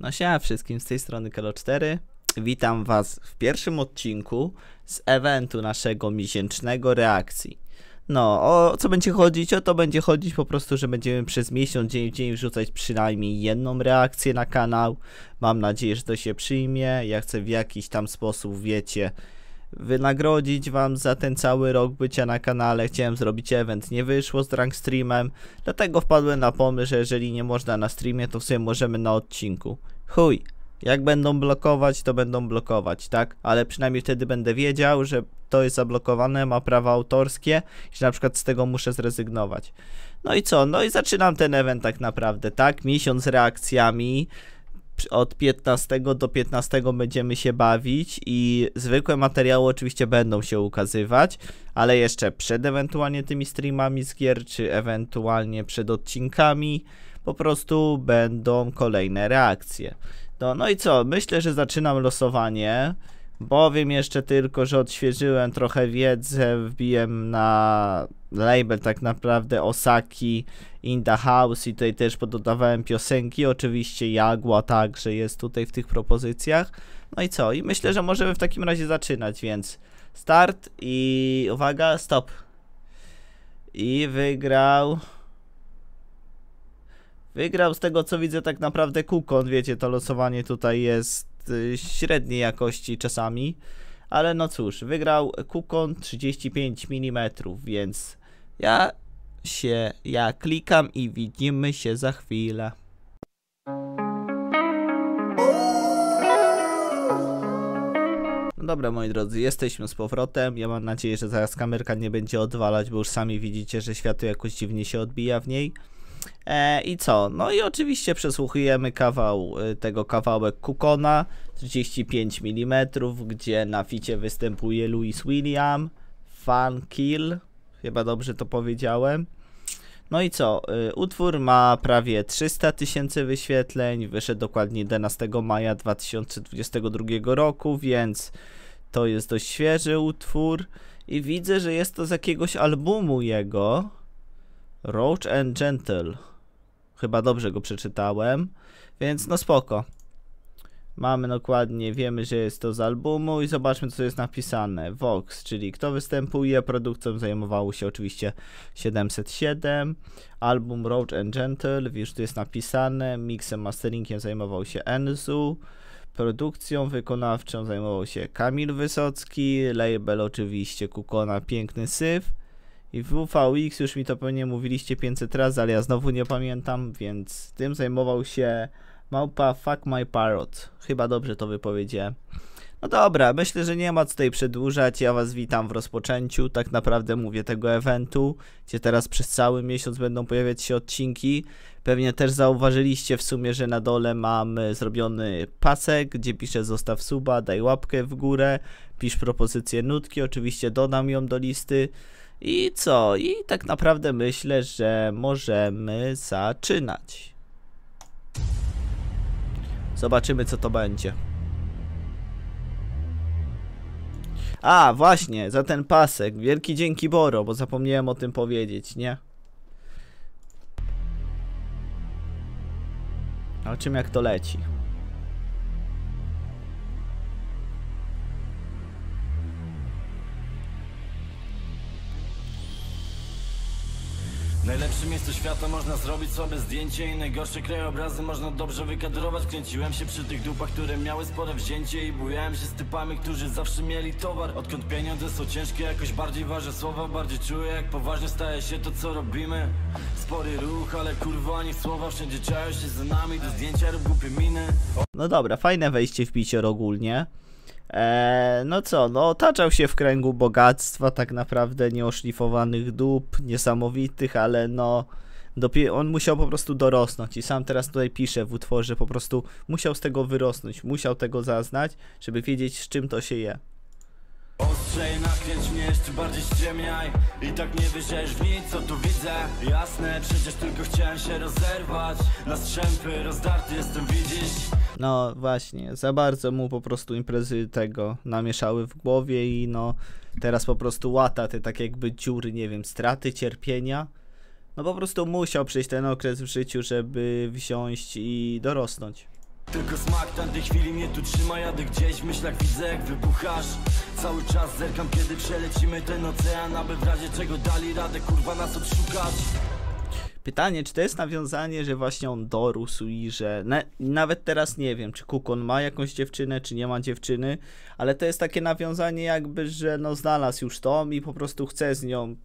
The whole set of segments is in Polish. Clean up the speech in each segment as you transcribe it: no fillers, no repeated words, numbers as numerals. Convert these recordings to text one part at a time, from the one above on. No siema wszystkim, z tej strony Kelo4. Witam was w pierwszym odcinku z eventu naszego miesięcznego reakcji. No, o co będzie chodzić? O to będzie chodzić po prostu, że będziemy przez miesiąc, dzień w dzień wrzucać przynajmniej jedną reakcję na kanał. Mam nadzieję, że to się przyjmie. Ja chcę w jakiś tam sposób, wiecie, wynagrodzić wam za ten cały rok bycia na kanale. Chciałem zrobić event, nie wyszło z rank streamem, dlatego wpadłem na pomysł, że jeżeli nie można na streamie, to w sumie możemy na odcinku. Chuj, jak będą blokować, to będą blokować, tak? Ale przynajmniej wtedy będę wiedział, że to jest zablokowane, ma prawa autorskie i że na przykład z tego muszę zrezygnować. No i co? No i zaczynam ten event tak naprawdę, tak? Miesiąc z reakcjami. Od 15 do 15 będziemy się bawić i zwykłe materiały oczywiście będą się ukazywać, ale jeszcze przed ewentualnie tymi streamami z gier, czy ewentualnie przed odcinkami, po prostu będą kolejne reakcje. No i co? Myślę, że zaczynam losowanie. Bowiem jeszcze tylko, że odświeżyłem trochę wiedzę, wbiłem na label tak naprawdę Osaki in the house i tutaj też pododawałem piosenki, oczywiście Jagła także jest tutaj w tych propozycjach. No i co? I myślę, że możemy w takim razie zaczynać, więc start i uwaga, stop. I wygrał z tego co widzę tak naprawdę Kukon, wiecie, to losowanie tutaj jest średniej jakości czasami, ale no cóż, wygrał Kukon 35mm, więc ja klikam i widzimy się za chwilę. No dobra moi drodzy, jesteśmy z powrotem, ja mam nadzieję, że zaraz kamerka nie będzie odwalać, bo już sami widzicie, że światło jakoś dziwnie się odbija w niej. I co? No i oczywiście przesłuchujemy kawałek Kukona 35mm, gdzie na ficie występuje Louis Villain, Phunk'ill, chyba dobrze to powiedziałem. No i co? Utwór ma prawie 300 000 wyświetleń, wyszedł dokładnie 11 maja 2022 roku, więc to jest dość świeży utwór i widzę, że jest to z jakiegoś albumu jego. ROUGH N' GENTLE. Chyba dobrze go przeczytałem, więc no spoko. Mamy dokładnie, wiemy, że jest to z albumu i zobaczmy co jest napisane. Vox, czyli kto występuje, produkcją zajmowało się oczywiście 707. Album ROUGH N' GENTLE, wiesz, tu jest napisane, miksem, masteringiem zajmował się ENZU. Produkcją wykonawczą zajmował się Kamil Wysocki, label oczywiście Kukona Piękny Syf. I WVX, już mi to pewnie mówiliście 500 razy, ale ja znowu nie pamiętam, więc tym zajmował się Fuck My Parrot. Chyba dobrze to wypowiedziałem. No dobra, myślę, że nie ma co tutaj przedłużać, ja was witam w rozpoczęciu, tak naprawdę mówię tego eventu, gdzie teraz przez cały miesiąc będą pojawiać się odcinki. Pewnie też zauważyliście w sumie, że na dole mam zrobiony pasek, gdzie piszę zostaw suba, daj łapkę w górę, pisz propozycję nutki, oczywiście dodam ją do listy. I co? I tak naprawdę myślę, że możemy zaczynać. Zobaczymy co to będzie. A właśnie, za ten pasek. Wielki dzięki Boro, bo zapomniałem o tym powiedzieć, nie? O czym jak to leci? Najlepszym miejscu świata można zrobić słabe zdjęcie i najgorsze krajobrazy można dobrze wykadrować. Kręciłem się przy tych dupach, które miały spore wzięcie i bujałem się z typami, którzy zawsze mieli towar. Odkąd pieniądze są ciężkie, jakoś bardziej ważę słowa, bardziej czuję jak poważnie staje się to co robimy. Spory ruch, ale kurwa ani słowa, wszędzie czają się za nami, do zdjęcia rób głupie miny. No dobra, fajne wejście w picior ogólnie. No co, no otaczał się w kręgu bogactwa, tak naprawdę nieoszlifowanych dup, niesamowitych, ale no on musiał po prostu dorosnąć i sam teraz tutaj pisze w utworze, po prostu musiał z tego wyrosnąć, musiał tego zaznać, żeby wiedzieć z czym to się je. Ostrzej, nakręć mnie jeszcze bardziej ściemniaj. I tak nie wyjrzesz w nic, co tu widzę. Jasne, przecież tylko chciałem się rozerwać. Na strzępy rozdarty jestem, widzisz? No właśnie, za bardzo mu po prostu imprezy tego namieszały w głowie i no teraz po prostu łata te tak jakby dziury, nie wiem, straty, cierpienia. No po prostu musiał przejść ten okres w życiu, żeby wziąć i dorosnąć. Tylko smak tamtej chwili mnie tu trzyma. Jadę gdzieś w myślach, widzę jak wybuchasz. Cały czas zerkam, kiedy przelecimy ten ocean, aby w razie czego dali radę, kurwa, nas odszukać. Pytanie, czy to jest nawiązanie, że właśnie on dorósł i że... Nawet teraz nie wiem, czy Kukon ma jakąś dziewczynę, czy nie ma dziewczyny, ale to jest takie nawiązanie jakby, że no znalazł już tą i po prostu chce z nią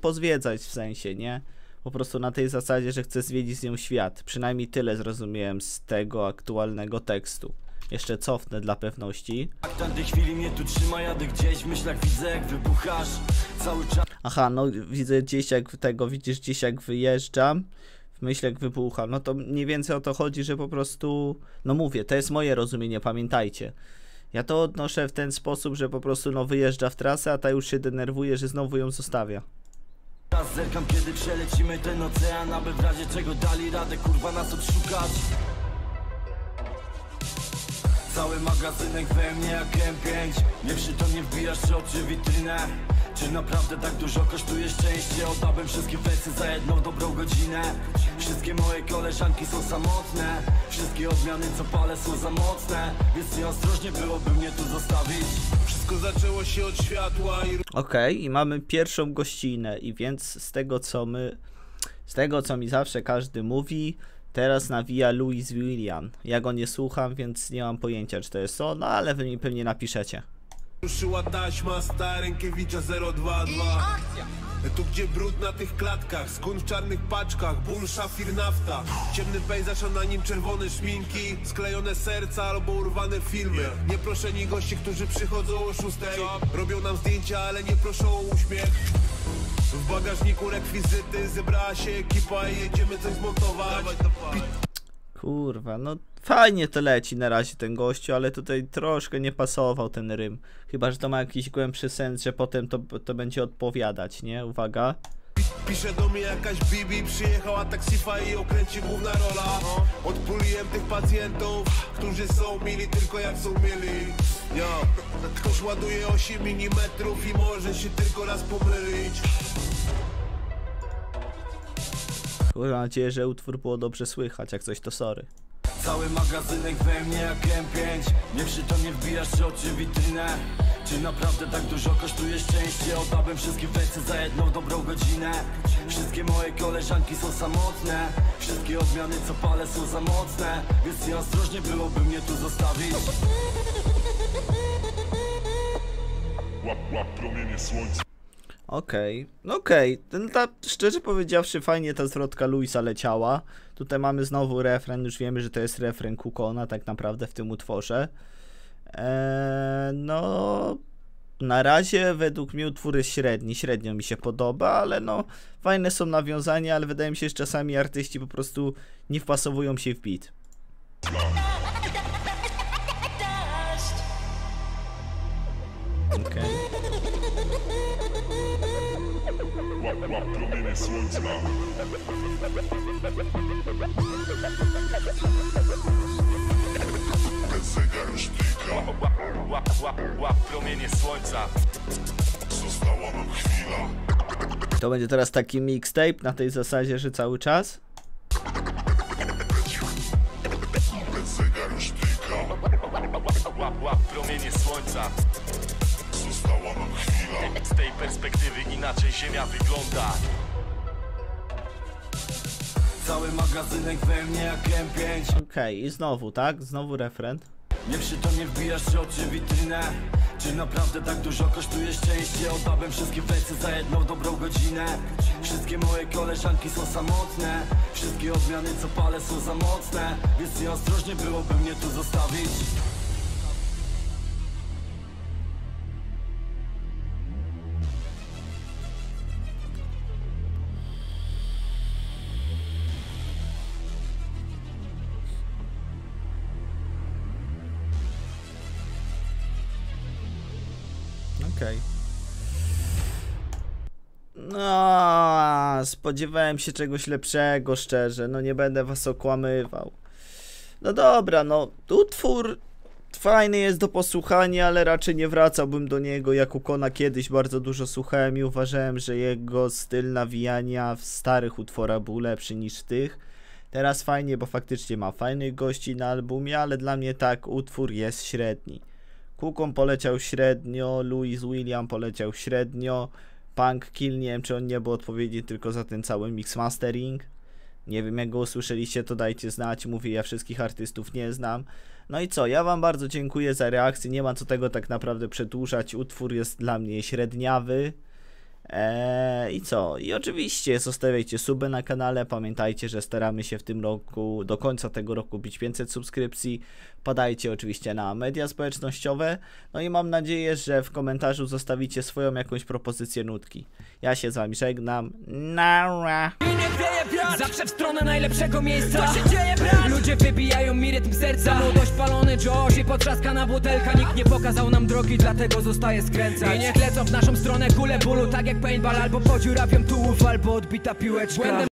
pozwiedzać w sensie, nie? Po prostu na tej zasadzie, że chce zwiedzić z nią świat. Przynajmniej tyle zrozumiałem z tego aktualnego tekstu. Jeszcze cofnę dla pewności. Aha, no widzę gdzieś jak tego, widzisz gdzieś jak wyjeżdżam, w myślach wybucham. No to mniej więcej o to chodzi, że po prostu, no mówię, to jest moje rozumienie, pamiętajcie. Ja to odnoszę w ten sposób, że po prostu no wyjeżdża w trasę, a ta już się denerwuje, że znowu ją zostawia. Teraz zerkam, kiedy przelecimy ten ocean, aby w razie czego dali radę, kurwa, nas odszukać. Cały magazynek we mnie jak M5. Nieprzytomnie wbijasz się oczy witrynę. Czy naprawdę tak dużo kosztuje szczęście? Oddałbym wszystkie wersy za jedną dobrą godzinę. Wszystkie moje koleżanki są samotne. Wszystkie odmiany co palę są za mocne. Więc nieostrożnie byłoby mnie tu zostawić. Wszystko zaczęło się od światła i... Okej, i mamy pierwszą gościnę. I więc z tego co my... Z tego co mi zawsze każdy mówi, teraz nawija Louis Villain. Ja go nie słucham, więc nie mam pojęcia, czy to jest on, no ale wy mi pewnie napiszecie. Ruszyła taśma Starekiewicza 022. Tu gdzie brud na tych klatkach, skun w czarnych paczkach, ból, szafir, nafta. Ciemny pejzaż, a na nim czerwone szminki, sklejone serca albo urwane filmy. Nieproszeni goście, którzy przychodzą o 6:00, robią nam zdjęcia, ale nie proszą o uśmiech. W bagażniku rekwizyty, zebrała się ekipa i jedziemy coś zmontować. Kurwa, no fajnie to leci na razie ten gościu, ale tutaj troszkę nie pasował ten rym. Chyba że to ma jakiś głębszy sens, że potem to będzie odpowiadać, nie? Uwaga. Pisze do mnie jakaś bibi, przyjechała taksifa i okręci główna rola. Odpuliłem tych pacjentów, którzy są mili tylko jak są mieli. Ktoś ładuje 8 mm i może się tylko raz pomylić. Mam nadzieję, że utwór było dobrze słychać, jak coś to sorry. Cały magazynek we mnie jak M5. Nieprzytomnie wbijasz się oczy witrynę. Czy naprawdę tak dużo kosztuje szczęście? Oddałbym wszystkie wersy za jedną dobrą godzinę. Wszystkie moje koleżanki są samotne. Wszystkie odmiany co palę są za mocne. Więc nieostrożnie byłoby mnie tu zostawić. Łap promienie słońca. Okej. Ta, szczerze powiedziawszy, fajnie ta zwrotka Louisa leciała. Tutaj mamy znowu refren, już wiemy, że to jest refren Kukona tak naprawdę w tym utworze. No, na razie według mnie utwór jest średni, średnio mi się podoba, ale no, fajne są nawiązania, ale wydaje mi się, że czasami artyści po prostu nie wpasowują się w beat. To będzie teraz taki mixtape na tej zasadzie, że cały czas. Z tej perspektywy inaczej ziemia wygląda. Cały magazynek we mnie jak M5. Okej, i znowu, tak? Znowu refren. Nieprzytomnie wbijasz się oczy witrynę. Czy naprawdę tak dużo kosztuje szczęście? Oddałbym wszystkie wersy za jedną dobrą godzinę. Wszystkie moje koleżanki są samotne. Wszystkie odmiany co palę są za mocne. Więc nieostrożnie byłoby mnie tu zostawić. No, spodziewałem się czegoś lepszego, szczerze, no nie będę was okłamywał. No dobra, no utwór fajny jest do posłuchania, ale raczej nie wracałbym do niego. Ja Kukona kiedyś bardzo dużo słuchałem i uważałem, że jego styl nawijania w starych utworach był lepszy niż w tych. Teraz fajnie, bo faktycznie ma fajnych gości na albumie, ale dla mnie tak, utwór jest średni. Kukon poleciał średnio, Louis Villain poleciał średnio, Phunk'ill, nie wiem czy on nie był odpowiedni tylko za ten cały mix mastering. Nie wiem, jak go usłyszeliście, to dajcie znać, mówię, ja wszystkich artystów nie znam. No i co, ja wam bardzo dziękuję za reakcję, nie ma co tego tak naprawdę przedłużać, utwór jest dla mnie średniawy. I co, i oczywiście zostawiajcie suby na kanale, pamiętajcie, że staramy się w tym roku, do końca tego roku bić 500 subskrypcji, padajcie oczywiście na media społecznościowe, no i mam nadzieję, że w komentarzu zostawicie swoją jakąś propozycję nutki. Ja się z wami żegnam, nara! Zawsze w stronę najlepszego miejsca. To się dzieje, brat. Ludzie wybijają mi rytm serca. Młodość palony Josh i potrzaskana butelka. Nikt nie pokazał nam drogi, dlatego zostaje skręcać. I niech lecą w naszą stronę kule bólu, tak jak paintball. Albo podziurawiam tułów, albo odbita piłeczka.